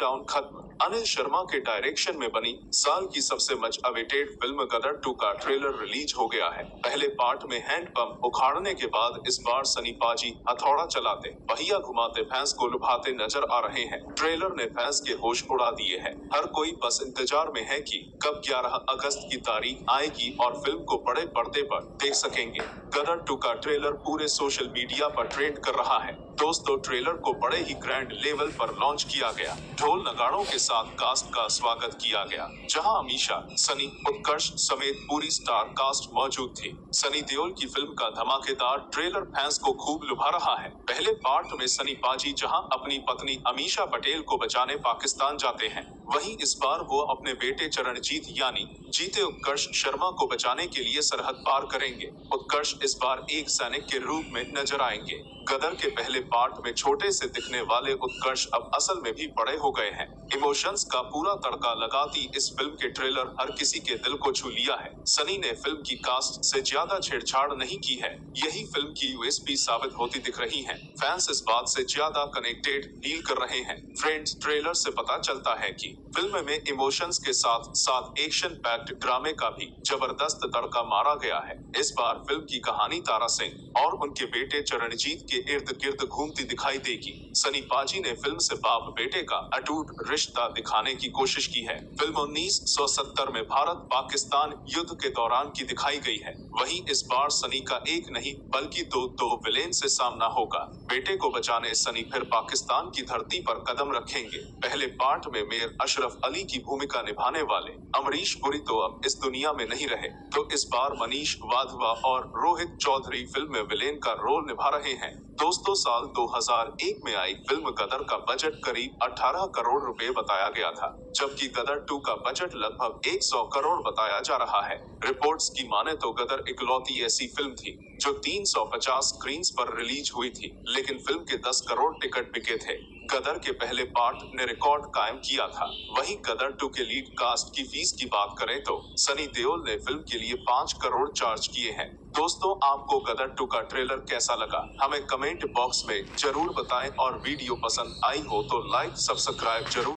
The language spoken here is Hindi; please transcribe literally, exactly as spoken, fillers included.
डाउन खत्म। अनिल शर्मा के डायरेक्शन में बनी साल की सबसे much awaited film Gadar two का ट्रेलर रिलीज हो गया है। पहले पार्ट में हैंडपंप उखाड़ने के बाद इस बार सनी पाजी हथौड़ा चलाते, पहिया घुमाते फैंस को लुभाते नजर आ रहे हैं। ट्रेलर ने फैंस के होश उड़ा दिए हैं। हर कोई बस इंतजार में है कि कब ग्यारह अगस्त की तारीख आएगी और फिल्म को बड़े पर्दे पर देख सकेंगे। गदर टू का ट्रेलर पूरे सोशल मीडिया पर ट्रेंड कर रहा है। दोस्तों, ट्रेलर को बड़े ही ग्रैंड लेवल पर लॉन्च किया गया। ढोल नगाड़ों के साथ कास्ट का स्वागत किया गया, जहां अमीशा, सनी, उत्कर्ष समेत पूरी स्टार कास्ट मौजूद थी। सनी देओल की फिल्म का धमाकेदार ट्रेलर फैंस को खूब लुभा रहा है। पहले पार्ट में सनी पाजी जहां अपनी पत्नी अमीशा पटेल को बचाने पाकिस्तान जाते हैं, वहीं इस बार वो अपने बेटे चरणजीत यानी जीते उत्कर्ष शर्मा को बचाने के लिए सरहद पार करेंगे। उत्कर्ष इस बार एक सैनिक के रूप में नजर आएंगे। गदर के पहले पार्ट में छोटे से दिखने वाले उत्कर्ष अब असल में भी बड़े हो गए हैं। इमोशंस का पूरा तड़का लगाती इस फिल्म के ट्रेलर हर किसी के दिल को छू लिया है। सनी ने फिल्म की कास्ट से ज्यादा छेड़छाड़ नहीं की है, यही फिल्म की यूएसपी साबित होती दिख रही है। फैंस इस बात से ज्यादा कनेक्टेड फील कर रहे हैं। फ्रेंड्स, ट्रेलर से पता चलता है कि फिल्म में इमोशंस के साथ साथ एक्शन पैक्ड ड्रामे का भी जबरदस्त तड़का मारा गया है। इस बार फिल्म की कहानी तारा सिंह और उनके बेटे चरणजीत के इर्द गिर्द घूमती दिखाई देगी। सनी पाजी ने फिल्म से बाप बेटे का अटूट रिश्ता दिखाने की कोशिश की है। फिल्म उन्नीस सौ सत्तर में भारत पाकिस्तान युद्ध के दौरान की दिखाई गई है। वहीं इस बार सनी का एक नहीं बल्कि दो दो विलेन से सामना होगा। बेटे को बचाने सनी फिर पाकिस्तान की धरती पर कदम रखेंगे। पहले पार्ट में मेयर अशरफ अली की भूमिका निभाने वाले अमरीश पुरी तो अब इस दुनिया में नहीं रहे, तो इस बार मनीष वाधवा और रोहित चौधरी फिल्म में विलेन का रोल निभा रहे हैं। दोस्तों, साल दो हज़ार एक में आई फिल्म गदर का बजट करीब अठारह करोड़ रुपए बताया गया था, जबकि गदर टू का बजट लगभग सौ करोड़ बताया जा रहा है। रिपोर्ट्स की माने तो गदर इकलौती ऐसी फिल्म थी जो तीन सौ पचास स्क्रीन्स पर रिलीज हुई थी, लेकिन फिल्म के दस करोड़ टिकट बिके थे। गदर के पहले पार्ट ने रिकॉर्ड कायम किया था। वहीं गदर टू के लीड कास्ट की फीस की बात करें तो सनी देओल ने फिल्म के लिए पाँच करोड़ चार्ज किए हैं। दोस्तों, आपको गदर टू का ट्रेलर कैसा लगा हमें कमेंट बॉक्स में जरूर बताएं और वीडियो पसंद आई हो तो लाइक सब्सक्राइब जरूर।